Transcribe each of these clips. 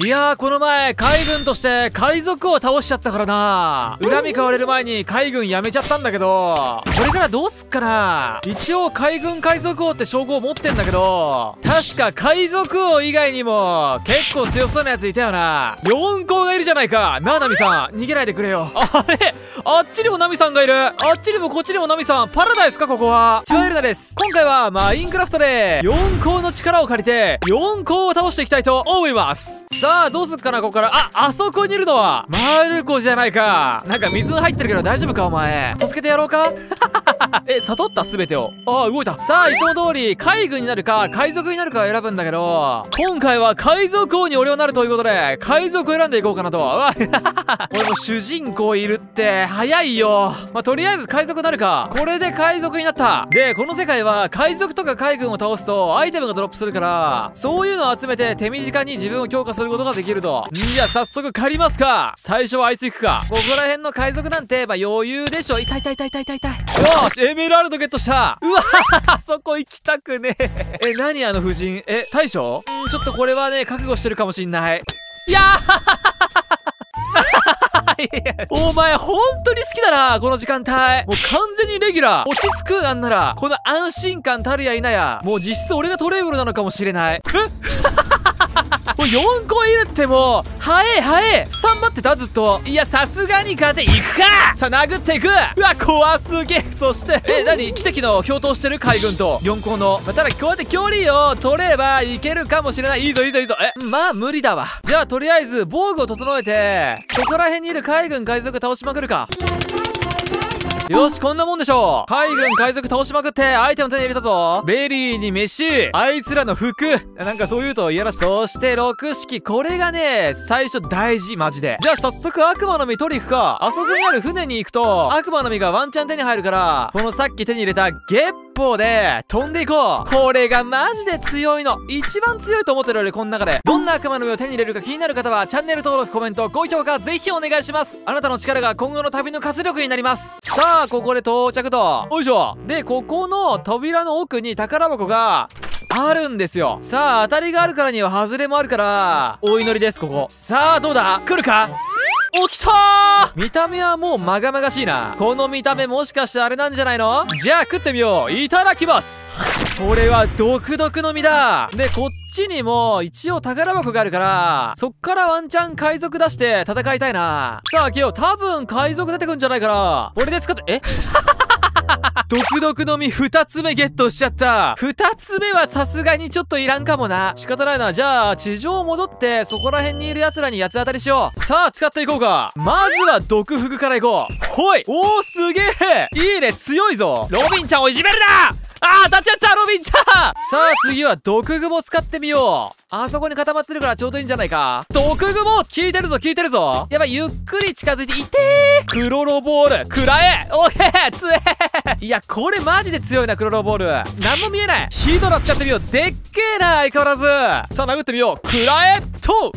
いやー、この前海軍として海賊を倒しちゃったからな。恨み買われる前に海軍やめちゃったんだけど、これからどうすっかな。一応海軍海賊王って称号を持ってんだけど、確か海賊王以外にも結構強そうなやついたよな。4校がいるじゃないか。なあ、ナミさん、逃げないでくれよ。あれ、あっちにもナミさんがいる。あっちにもこっちにもナミさん。パラダイスか、ここは。千葉エルナです。今回はマインクラフトで4校の力を借りて4校を倒していきたいと思います。さあ、どうすっかな、ここから。あ、あそこにいるのはマルコじゃないか。なんか水入ってるけど大丈夫か、お前。助けてやろうか。え、悟った全てを。ああ、動いた。さあ、いつも通り海軍になるか海賊になるかを選ぶんだけど、今回は海賊王に俺はなるということで海賊を選んでいこうかなと。うわ俺も主人公いるって早いよ。まあ、とりあえず海賊になるか。これで海賊になった。で、この世界は海賊とか海軍を倒すとアイテムがドロップするから、そういうのを集めて手短に自分を強化することができると。じゃあ早速狩りますか。最初はあいつ行くか。ここら辺の海賊なんてまあ余裕でしょ。痛い痛い痛い痛い痛い痛い。よし、エメラルドゲットした。うわあそこ行きたくねえ。え、何あの夫人。え、大将、ちょっとこれはね覚悟してるかもしんない。いやお前本当に好きだな、この時間帯。もう完全にレギュラー。落ち着く。なんならこの安心感たるやいなや、もう実質俺がトレーブルなのかもしれない。もう4個いるって、もう早え早え。スタンバってたずっと。いや、さすがに勝て。行くか。さあ、殴っていく。うわ、怖すげえ。そして何奇跡の共闘してる海軍と4校の、まあ、ただこうやって距離を取ればいけるかもしれない。いいぞいいぞいいぞ。え、まあ無理だわ。じゃあとりあえず防具を整えてそこら辺にいる海軍海賊倒しまくるか。よし、こんなもんでしょう。海軍海賊倒しまくってアイテム手に入れたぞ。ベリーに飯、あいつらの服。なんかそう言うといやらし。そして6式、これがね最初大事マジで。じゃあ早速悪魔の実取り行くか。あそこにある船に行くと悪魔の実がワンチャン手に入るから、このさっき手に入れたゲップで飛んでいこう。これがマジで強いの。一番強いと思ってるよりこの中で。どんな悪魔の実を手に入れるか気になる方はチャンネル登録、コメント、高評価ぜひお願いします。あなたの力が今後の旅の活力になります。さあ、ここで到着と。よいしょ。で、ここの扉の奥に宝箱があるんですよ。さあ、当たりがあるからには外れもあるからお祈りです、ここ。さあ、どうだ、来るか。起きたー。見た目はもうまがまがしいな。この見た目もしかしてあれなんじゃないの。じゃあ食ってみよう。いただきます。これは毒々の実だ。で、こっちにも一応宝箱があるから、そっからワンチャン海賊出して戦いたいな。さあ開けよう。多分海賊出てくんじゃないかな。これで使って、え毒々の実2つ目ゲットしちゃった。2つ目はさすがにちょっといらんかもな。仕方ないな。じゃあ地上戻ってそこら辺にいる奴らに八つ当たりしよう。さあ使っていこうか。まずは毒服からいこう。ほい。おー、すげえ。いいね、強いぞ。ロビンちゃんをいじめるな。あー、当たっちゃったロビンちゃん。さあ次は毒蜘蛛使ってみよう。あそこに固まってるからちょうどいいんじゃないか。毒蜘蛛効いてるぞ効いてるぞ。やばい、ゆっくり近づいていてー。クロロボール食らえ。おへー、つえー。いや、これマジで強いな、クロロボール。なんも見えない。ヒドラ使ってみよう。でっけえな、相変わらず。さあ殴ってみよう。食らえっと。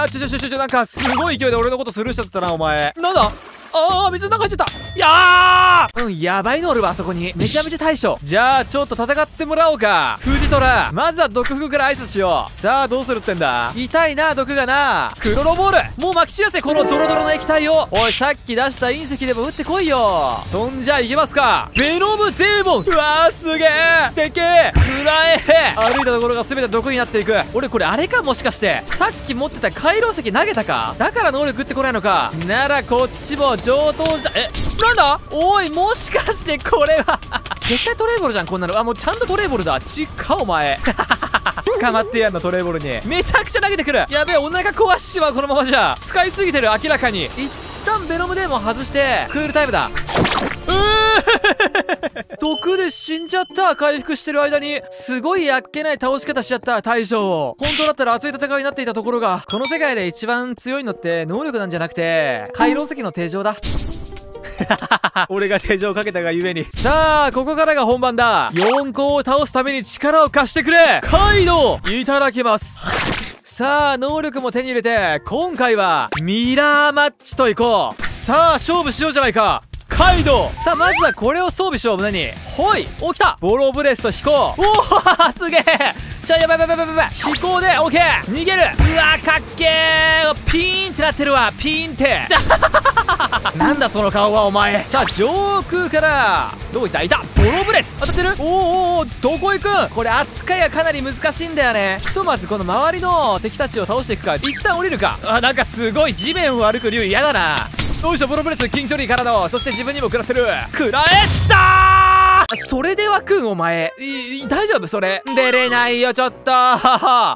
あ、ちょなんかすごい勢いで俺のことスルーしちゃったな、お前。なんだ。ああ、水の中入っちゃった。やー、うん、やばいのおるわ、あそこに。めちゃめちゃ大将。じゃあちょっと戦ってもらおうか。フジトラ、まずは毒服から挨拶しよう。さあどうするってんだ。痛いな毒がな。クロロボールもう撒き散らせ、このドロドロの液体を。おい、さっき出した隕石でも撃ってこいよ。そんじゃいけますか。ベノムデーモン。うわー、すげえ。でけえ。くらえ。歩いたところが全て毒になっていく。俺これあれか、もしかしてさっき持ってた回廊石投げたか。だから能力ってこないのか。ならこっちも上等じゃ。え、なんだおい、もしかしてこれは絶対トレーボルじゃん、こんなの。あ、もうちゃんとトレーボルだ。ちっか、お前捕まってやんの、トレーボルに。めちゃくちゃ投げてくる。やべえ、お腹壊しちまうこのままじゃ。使いすぎてる明らかに。一旦ベノムデーモン外してクールタイムだ。毒で死んじゃった。回復してる間にすごいあっけない倒し方しちゃった大将を。本当だったら熱い戦いになっていたところが、この世界で一番強いのって能力なんじゃなくて回廊石の手錠だ。俺が手錠をかけたがゆえに。さあここからが本番だ。4校を倒すために力を貸してくれカイドウ。いただきます。さあ能力も手に入れて今回はミラーマッチといこう。さあ勝負しようじゃないかカイドウ。さあまずはこれを装備しよう。何、ほい。起きた。ボロブレスト飛行。おお、すげえ。ちゃやばいやばいやばいやばい。飛行でオッケー逃げる。うわーかっけー。ピーンってなってるわ。ピーンってなんだその顔はお前。さあ上空からどこ行った。いたボロブレス当たってる。おーおーどこ行くんこれ。扱いがかなり難しいんだよね。ひとまずこの周りの敵たちを倒していくか。一旦降りるか。あなんかすごい地面を歩く竜嫌だな。よいしょボロブレス近距離からの。そして自分にも食らってる。食らえたー。それではくんお前大丈夫それ。出れないよちょっと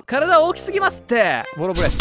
体大きすぎますって。ボロブレス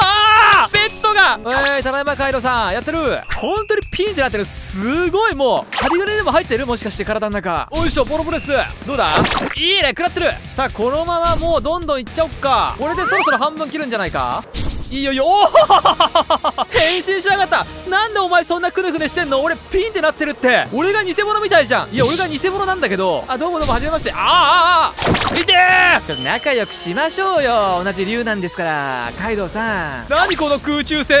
あーベッドがただいまカイロさんやってる。本当にピンってなってる。すごいもう針金でも入ってるもしかして体の中。おいしょボロブレスどうだいいね食らってる。さあこのままもうどんどんいっちゃおっか。これでそろそろ半分切るんじゃないか。いいよいいよ。お変身しやがった。なんでお前そんなくねくねしてんの。俺ピンってなってるって俺が偽物みたいじゃん。いや俺が偽物なんだけど。あどうもどうもはじめまして。あーあーいてー。ちょっと仲良くしましょうよ。同じ竜なんですからカイドウさん。何この空中戦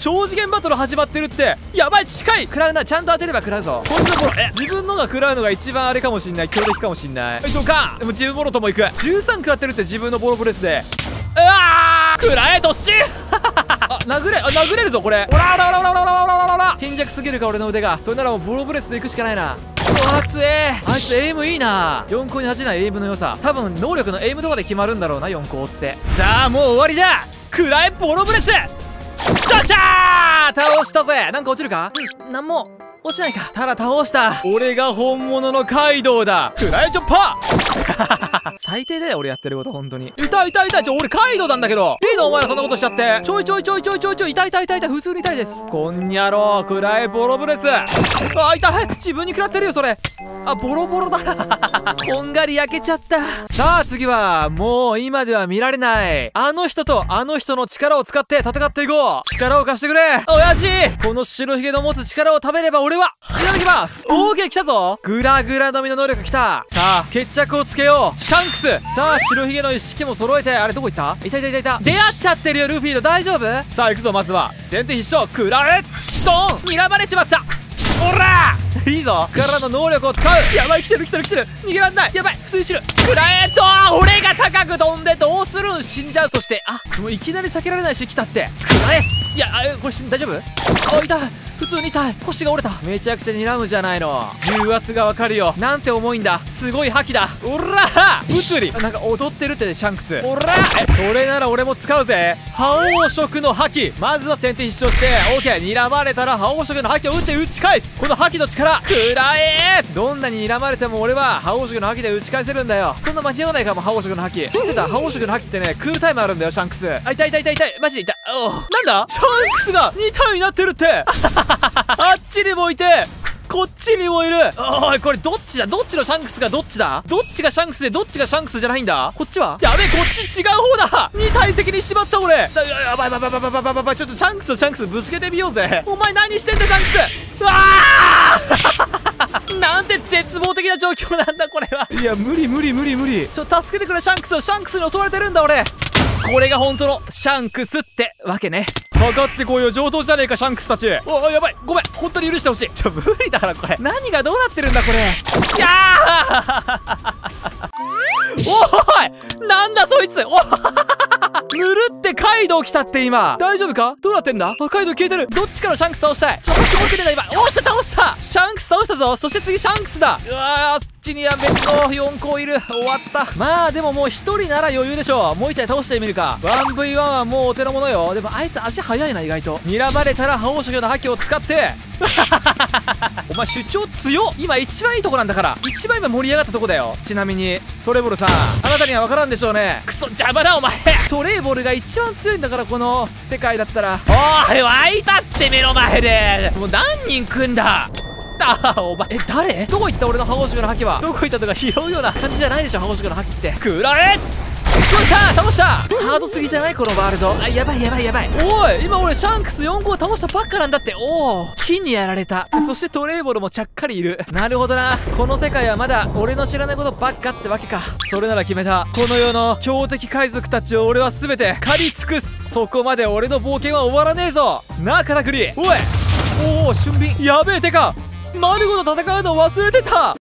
超次元バトル始まってるって。やばい近い。食らうなちゃんと当てれば食らうぞ。こんなこと自分のが食らうのが一番あれかもしんない。強敵かもしんない。どうかでも自分ボロともいく。13食らってるって自分のボロブレスで。うわー食らえどっしあ殴れるぞこれ。おらおらおらおらおらおらおらおらおら。貧弱すぎるか俺の腕が。それならもうボロブレスで行くしかないな。うわつえあいつエイムいいな。4校に恥じないエイムの良さ。多分能力のエイムとかで決まるんだろうな4校って。さあもう終わりだ。食らえボロブレス。よっしゃー倒したぜ。なんか落ちるか。なんも落ちないか。ただ倒した俺が本物のカイドウだ。食らえチョッパー最低だよ俺やってること本当に。痛いちょ俺カイドウなんだけど。いいのお前らそんなことしちゃって。ちょい痛い普通に痛いです。こんにゃろう食らえボロブレス。あ痛い自分に食らってるよそれ。あボロボロだこんがり焼けちゃった。さあ次はもう今では見られないあの人とあの人の力を使って戦っていこう。力を貸してくれ親父。この白ひげの持つ力を食べれば俺はいただきます。オーケー来たぞ。グラグラのみの能力来た。さあ決着をつけようシャンクス。さあ白ひげの一式も揃えて。あれどこ行った。いた出会っちゃってるよルフィと。大丈夫。さあ行くぞ。まずは先手必勝。食らえドン睨まれちまった。おらいいぞからの能力を使う。やばい来てる逃げらんない。やばい普通に死ぬ。食らえと俺が高く飛んでどうするん死んじゃう。そしてあもういきなり避けられないし来たって食らえ。いやこれ大丈夫。あ痛い普通に痛い。腰が折れた。めちゃくちゃ睨むじゃないの。重圧がわかるよ。なんて重いんだ。すごい覇気だ。おら物理なんか踊ってるってねシャンクス。おらそれなら俺も使うぜ覇王色の覇気。まずは先手必勝して OK。 睨まれたら覇王色の覇気を打って打ち返す。この覇気の力食らえ。どんなに睨まれても俺は覇王色の覇気で打ち返せるんだよ。そんな間に合わないかも覇王色の覇気。知ってた覇王色の覇気ってねクールタイムあるんだよシャンクス。あ痛いマジで痛い。おなんだシャンクスが2体になってるってあっちにもいてこっちにもいる。おいこれどっちだ。どっちのシャンクスがどっちだ。どっちがシャンクスでどっちがシャンクスじゃないんだ。こっちはやべえこっち違う方だ。2体的にしまった俺。やばいちょっとシャンクスとシャンクスぶつけてみようぜ。お前何してんだシャンクス。うわなんて絶望的な状況なんだこれは。いや無理ちょっと助けてくれシャンクス。シャンクスに襲われてるんだ俺。これが本当のシャンクスってわけね。かかってこいよ上等じゃねえかシャンクスたち。おやばいごめん本当に許してほしい。ちょ無理だからこれ何がどうなってるんだこれ。いやおいなんだそいつ。おぬるってカイドウ来たって今大丈夫か。どうなってんだ。カイドウ消えてる。どっちからシャンクス倒したい。ちょっと気持ちいいな今。おっしゃ倒したシャンクス倒したぞ。そして次シャンクスだ。うわーこっちには別の4校いる。終わった。まあでももう1人なら余裕でしょう。もう1体倒してみるか。1v1 はもうお手のものよ。でもあいつ足速いな意外と。睨まれたら覇王色の覇気を使ってお前主張強っ。今一番いいとこなんだから一番今盛り上がったとこだよ。ちなみにトレボルさんあなたには分からんでしょうね。クソ邪魔だお前トレボルが一番強いんだからこの世界だったら。おい沸いたって目の前でもう何人来んだお前誰どこ行った俺の覇王色の覇気は。どこ行ったとか拾うような感じじゃないでしょ覇王色の覇気って。食らえ。よっしゃ倒した。ハードすぎじゃないこのワールド。あやばいおい今俺シャンクス4号倒したばっかなんだって。おお金にやられた。そしてトレイボルもちゃっかりいる。なるほどなこの世界はまだ俺の知らないことばっかってわけか。それなら決めた。この世の強敵海賊たちを俺は全て狩り尽くす。そこまで俺の冒険は終わらねえぞなあカタクリ。おいおお俊敏やべえ。てかマルゴと戦うの忘れてた。